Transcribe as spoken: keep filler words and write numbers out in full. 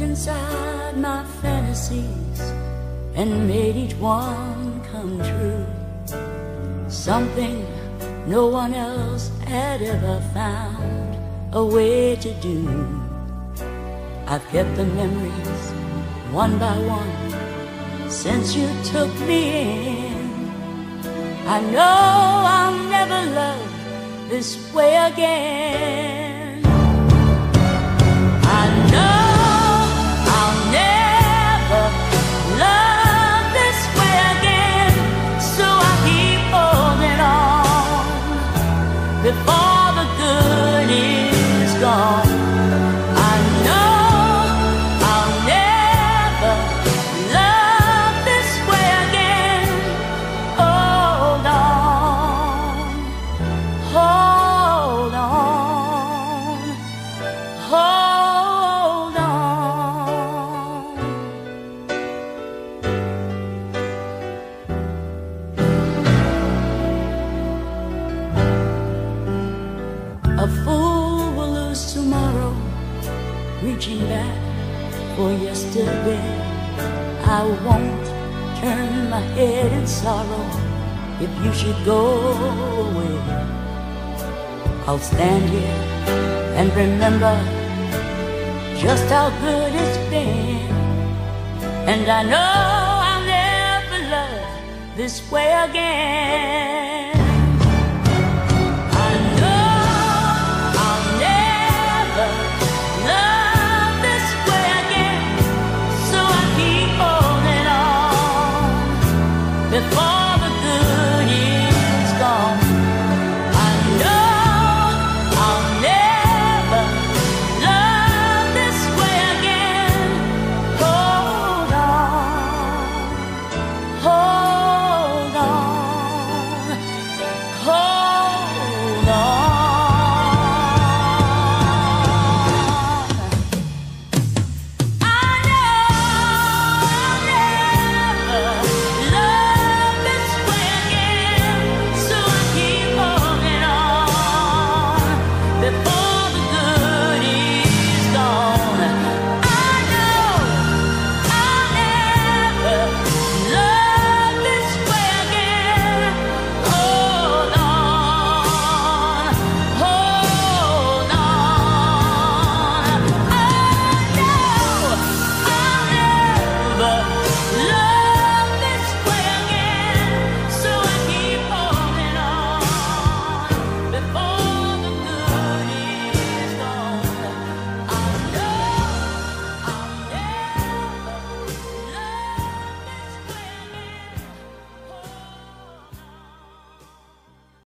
lived inside my fantasies and made each one come true. Something no one else had ever found a way to do. I've kept the memories one by one since you took me in. I know I'll never love this way again. Before the good is gone, I know I'll never love this way again. Hold on, hold on, hold on. A fool will lose tomorrow, reaching back for yesterday. I won't turn my head in sorrow if you should go away. I'll stand here and remember just how good it's been. And I know I'll never love this way again.